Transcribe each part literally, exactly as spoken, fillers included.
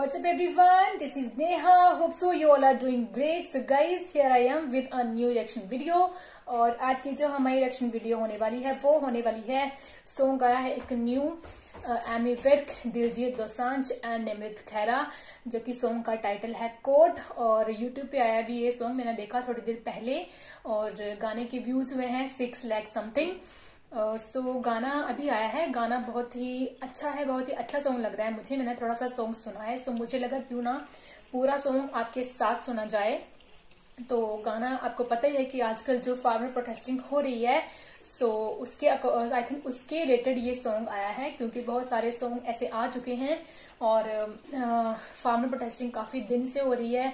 What's up everyone, this is Neha. Hope so you all are doing great. So guys, here I am with a new reaction video. और आज की जो हमारी reaction video होने वाली है वो होने वाली है सॉन्ग गाया है एक न्यू एमी विर्क, दिलजीत दोसांझ एंड निमृत खैरा, जो कि सॉन्ग का टाइटल है कोर्ट. और यूट्यूब पे आया भी ये सॉन्ग, मैंने देखा थोड़ी देर पहले, और गाने के व्यूज हुए हैं six lakh something. So uh, so, गाना अभी आया है, गाना बहुत ही अच्छा है, बहुत ही अच्छा सॉन्ग लग रहा है मुझे. मैंने थोड़ा सा सॉन्ग सुना है, सो so, मुझे लगा क्यों ना पूरा सॉन्ग आपके साथ सुना जाए. तो गाना आपको पता ही है कि आजकल जो फार्मर प्रोटेस्टिंग हो रही है, सो so, उसके आई थिंक उसके रिलेटेड ये सॉन्ग आया है, क्योंकि बहुत सारे सॉन्ग ऐसे आ चुके हैं. और फार्मर प्रोटेस्टिंग काफी दिन से हो रही है,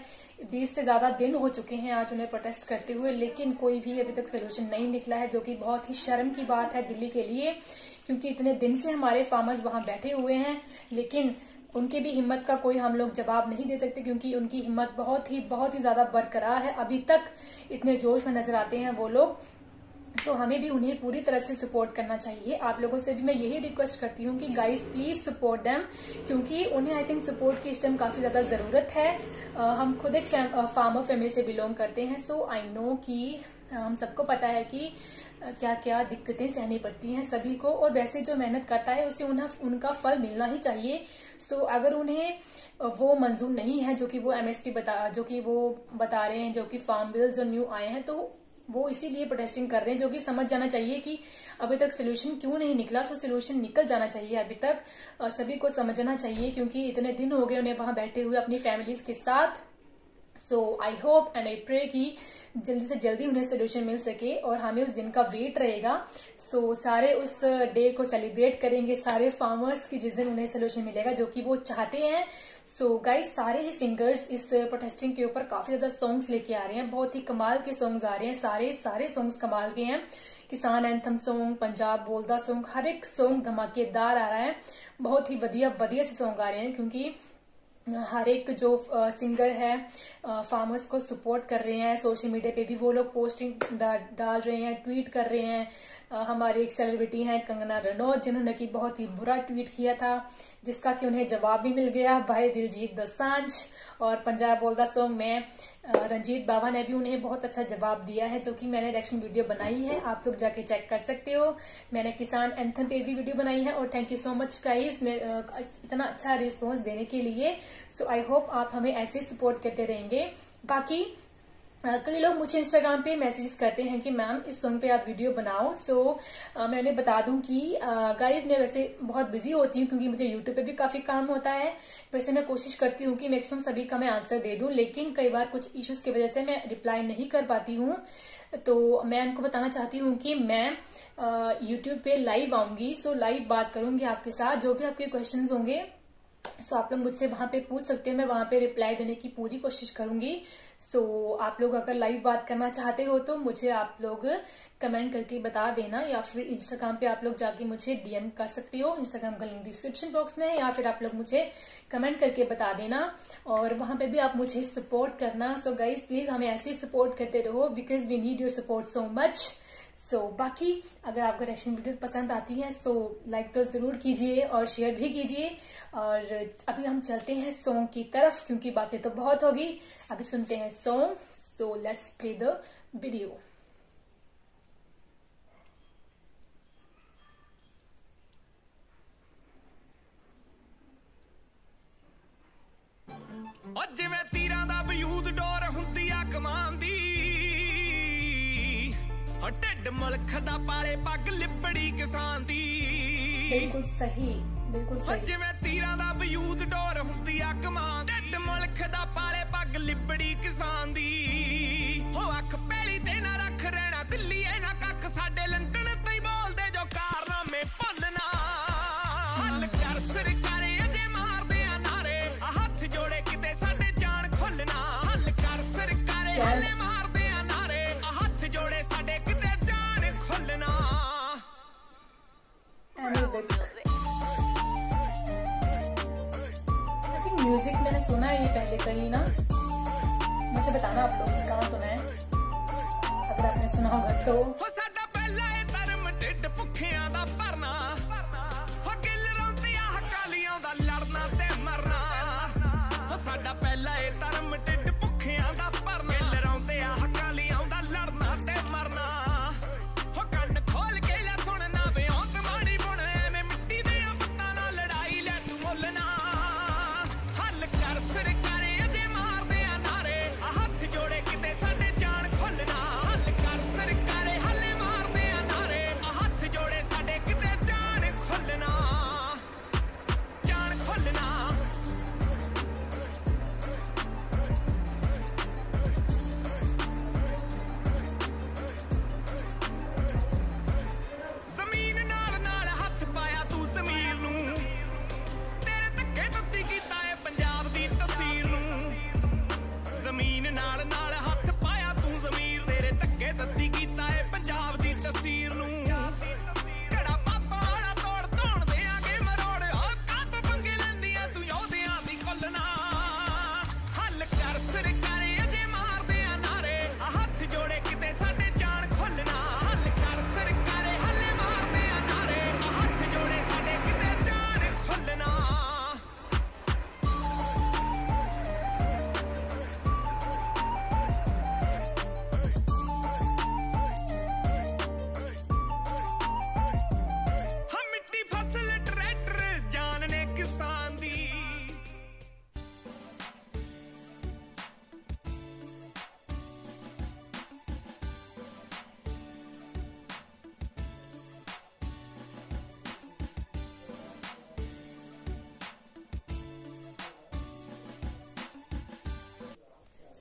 बीस से ज्यादा दिन हो चुके हैं आज उन्हें प्रोटेस्ट करते हुए, लेकिन कोई भी अभी तक सोल्यूशन नहीं निकला है, जो कि बहुत ही शर्म की बात है दिल्ली के लिए, क्योंकि इतने दिन से हमारे फार्मर्स वहां बैठे हुए हैं, लेकिन उनके भी हिम्मत का कोई हम लोग जवाब नहीं दे सकते, क्योंकि उनकी हिम्मत बहुत ही बहुत ही ज्यादा बरकरार है. अभी तक इतने जोश में नजर आते हैं वो लोग. सो so, हमें भी उन्हें पूरी तरह से सपोर्ट करना चाहिए. आप लोगों से भी मैं यही रिक्वेस्ट करती हूँ कि गाइस प्लीज सपोर्ट देम, क्योंकि उन्हें आई थिंक सपोर्ट की इस टाइम काफी ज्यादा जरूरत है. uh, हम खुद एक फार्मर फैमिली से बिलोंग करते हैं, सो आई नो कि हम सबको पता है कि क्या क्या दिक्कतें सहनी पड़ती हैं सभी को, और वैसे जो मेहनत करता है उसे उन्हें उनका फल मिलना ही चाहिए. सो so, अगर उन्हें वो मंजूर नहीं है जो कि वो एमएसपी बता जो कि वो बता रहे हैं, जो कि फार्म बिल जो न्यू आए हैं, तो वो इसीलिए प्रोटेस्टिंग कर रहे हैं, जो कि समझ जाना चाहिए कि अभी तक सोल्यूशन क्यों नहीं निकला. सो सोल्यूशन निकल जाना चाहिए अभी तक, सभी को समझना चाहिए, क्योंकि इतने दिन हो गए उन्हें वहां बैठे हुए अपनी फैमिलीज के साथ. So I hope and I pray कि जल्दी से जल्दी उन्हें सोल्यूशन मिल सके, और हमें उस दिन का वेट रहेगा. सो so, सारे उस डे को सेलिब्रेट करेंगे सारे फार्मर्स की, जिस दिन उन्हें सोल्यूशन मिलेगा जो कि वो चाहते हैं. सो so, गाइस सारे ही सिंगर्स इस प्रोटेस्टिंग के ऊपर काफी ज्यादा सॉन्ग्स लेके आ रहे हैं, बहुत ही कमाल के सॉन्ग्स आ रहे हैं. सारे सारे सॉन्ग्स कमाल के हैं, किसान एंथम सॉन्ग, पंजाब बोलदा सॉन्ग, हर एक सॉन्ग धमाकेदार आ रहा है, बहुत ही वधिया वधिया से सॉन्ग आ रहे हैं, क्योंकि हर एक जो सिंगर है फार्मर्स को सपोर्ट कर रहे हैं. सोशल मीडिया पे भी वो लोग पोस्टिंग डाल रहे हैं, ट्वीट कर रहे हैं. हमारी एक सेलिब्रिटी हैं कंगना रनौत, जिन्होंने कि बहुत ही बुरा ट्वीट किया था, जिसका कि उन्हें जवाब भी मिल गया भाई दिलजीत दोसांझ. और पंजाब बोलदा सॉन्ग में रंजीत बाबा ने भी उन्हें बहुत अच्छा जवाब दिया है, जो कि मैंने रिएक्शन वीडियो बनाई है, आप लोग जाके चेक कर सकते हो. मैंने किसान एंथम पे भी वीडियो बनाई है, और thank you so much guys इतना अच्छा रिस्पॉन्स देने के लिए. सो आई होप आप हमें ऐसे सपोर्ट करते रहेंगे. बाकी कई लोग मुझे इंस्टाग्राम पे मैसेजेस करते हैं कि मैम इस सॉन्ग पे आप वीडियो बनाओ. सो so, मैंने बता दूं कि गाइस मैं वैसे बहुत बिजी होती हूँ, क्योंकि मुझे यूट्यूब पे भी काफी काम होता है. वैसे मैं कोशिश करती हूँ कि मैक्सिमम सभी का मैं आंसर दे दूं, लेकिन कई बार कुछ इश्यूज की वजह से मैं रिप्लाई नहीं कर पाती हूँ. तो मैं उनको बताना चाहती हूँ कि मैं यूट्यूब पे लाइव आऊंगी, सो लाइव बात करूंगी आपके साथ, जो भी आपके क्वेश्चन होंगे सो so, आप लोग मुझसे वहां पे पूछ सकते हैं, मैं वहां पे रिप्लाई देने की पूरी कोशिश करूंगी. सो so, आप लोग अगर लाइव बात करना चाहते हो तो मुझे आप लोग कमेंट करके बता देना, या फिर इंस्टाग्राम पे आप लोग जाके मुझे डीएम कर सकते हो, इंस्टाग्राम का लिंक डिस्क्रिप्शन बॉक्स में है, या फिर आप लोग मुझे कमेंट करके बता देना, और वहां पे भी आप मुझे सपोर्ट करना. सो so, गाइज प्लीज हमें ऐसे सपोर्ट करते रहो, because we need your support so much. So so, बाकी अगर आपको रिएक्शन वीडियोस पसंद आती हैं सो so, लाइक तो जरूर कीजिए और शेयर भी कीजिए. और अभी हम चलते हैं सॉन्ग की तरफ, क्योंकि बातें तो बहुत होगी, अभी सुनते हैं song. So let's play the video. बिल्कुल सही, बिल्कुल सही. जिवें तीरां दा बयूद डोर हुंदी आ कमान, ढिड मुल्ख दा पाले पग लिबड़ी किसान दी. हो अख पैली ते ना रख रहना दिल्ली ऐ ना कख, साडे लंडन ते बोलदे जो कारनामे भुलना. हल कर सरकारे अजे मारदे आ नारे, हथ जोड़े किते साडे जान खोलना. हल कर सरकारे हले मारदे आ नारे, हथ जोड़े साडे किते जान खोलना. म्यूजिक मैंने सुना है ये पहले कहीं ना, मुझे बताना आप लोग कहाँ सुना है, अगर आपने सुना होगा तो. लड़ना ते मरना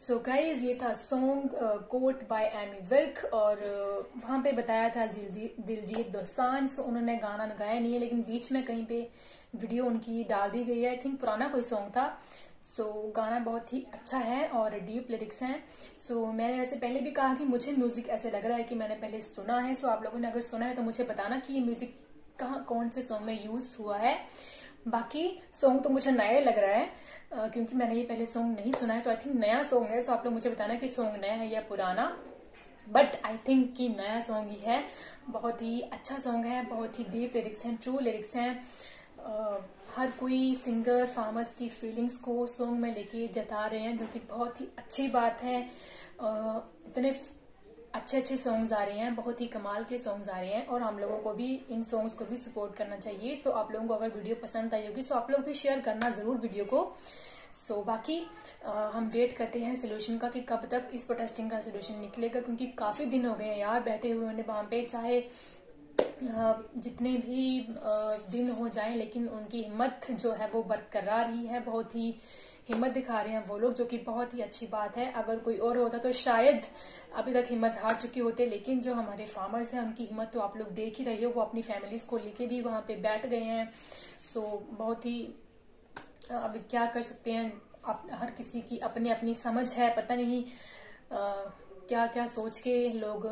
सो गाइज ये था song court by Ammy Virk और uh, वहां पे बताया था दिलजीत दोसांझ। सो उन्होंने गाना गाया नहीं है लेकिन बीच में कहीं पे वीडियो उनकी डाल दी गई है। आई थिंक पुराना कोई सॉन्ग था। सो so, गाना बहुत ही अच्छा है और डीप लिरिक्स हैं। सो so, मैंने वैसे पहले भी कहा कि मुझे म्यूजिक ऐसे लग रहा है कि मैंने पहले सुना है। सो so, आप लोगों ने अगर सुना है तो मुझे बताना कि ये म्यूजिक कहाँ कौन से सॉन्ग में यूज हुआ है। बाकी सॉन्ग तो मुझे नया लग रहा है uh, क्योंकि मैंने ये पहले सॉन्ग नहीं सुना है, तो आई थिंक नया सॉन्ग है। सो so, आप लोग मुझे बताना कि सॉन्ग नया है या पुराना, बट आई थिंक कि नया सॉन्ग ही है। बहुत ही अच्छा सॉन्ग है, बहुत ही डीप लिरिक्स हैं, ट्रू लिरिक्स हैं। Uh, हर कोई सिंगर फार्मर्स की फीलिंग्स को सॉन्ग में लेके जता रहे हैं, जो कि बहुत ही अच्छी बात है। uh, इतने अच्छे अच्छे सॉन्ग्स आ रहे हैं, बहुत ही कमाल के सॉन्ग्स आ रहे हैं और हम लोगों को भी इन सॉन्ग्स को भी सपोर्ट करना चाहिए। सो so, आप लोगों को अगर वीडियो पसंद आई होगी सो so, आप लोग भी शेयर करना जरूर वीडियो को। सो so, बाकी आ, हम वेट करते हैं सोल्यूशन का कि कब तक इस प्रोटेस्टिंग का सोल्यूशन निकलेगा, क्योंकि काफी दिन हो गए हैं यार बैठे हुए मैंने वहां पे। चाहे जितने भी दिन हो जाएं लेकिन उनकी हिम्मत जो है वो बरकरार ही है। बहुत ही हिम्मत दिखा रहे हैं वो लोग, जो कि बहुत ही अच्छी बात है। अगर कोई और होता तो शायद अभी तक हिम्मत हार चुके होते, लेकिन जो हमारे फार्मर्स हैं उनकी हिम्मत तो आप लोग देख ही रहे हो। वो अपनी फैमिलीज को लेके भी वहां पे बैठ गए हैं। सो बहुत ही अब क्या कर सकते हैं, आप, हर किसी की अपनी अपनी समझ है। पता नहीं आ, क्या क्या सोच के लोग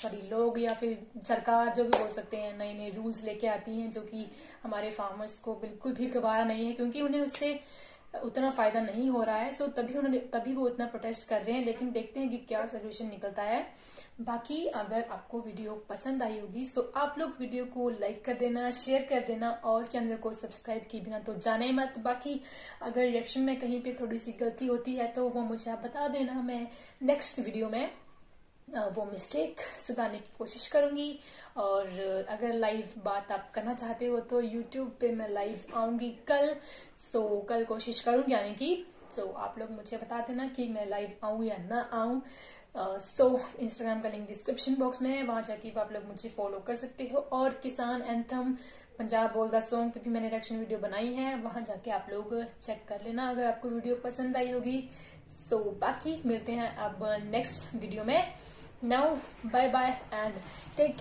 सॉरी लोग या फिर सरकार जो भी बोल सकते हैं नए नए रूल्स लेके आती हैं, जो कि हमारे फार्मर्स को बिल्कुल भी गवारा नहीं है, क्योंकि उन्हें उससे उतना फायदा नहीं हो रहा है। सो तभी उन्होंने तभी वो इतना प्रोटेस्ट कर रहे हैं। लेकिन देखते हैं कि क्या सोल्यूशन निकलता है। बाकी अगर आपको वीडियो पसंद आई होगी सो आप लोग वीडियो को लाइक कर देना, शेयर कर देना और चैनल को सब्सक्राइब किए बिना तो जाने मत। बाकी अगर रिएक्शन में कहीं पे थोड़ी सी गलती होती है तो वो मुझे आप बता देना, मैं नेक्स्ट वीडियो में वो मिस्टेक सुधारने की कोशिश करूंगी। और अगर लाइव बात आप करना चाहते हो तो यूट्यूब पे मैं लाइव आऊंगी कल। सो कल कोशिश करूंगी आने की। सो आप लोग मुझे बता देना कि मैं लाइव आऊं या ना आऊं। सो uh, इंस्टाग्राम so, का लिंक डिस्क्रिप्शन बॉक्स में है, वहां जाके आप लोग मुझे फॉलो कर सकते हो। और किसान एंथम पंजाब बोल दा सॉन्ग पे भी मैंने रिएक्शन वीडियो बनाई है, वहां जाके आप लोग चेक कर लेना अगर आपको वीडियो पसंद आई होगी। सो so, बाकी मिलते हैं अब नेक्स्ट वीडियो में। Now bye bye and take care.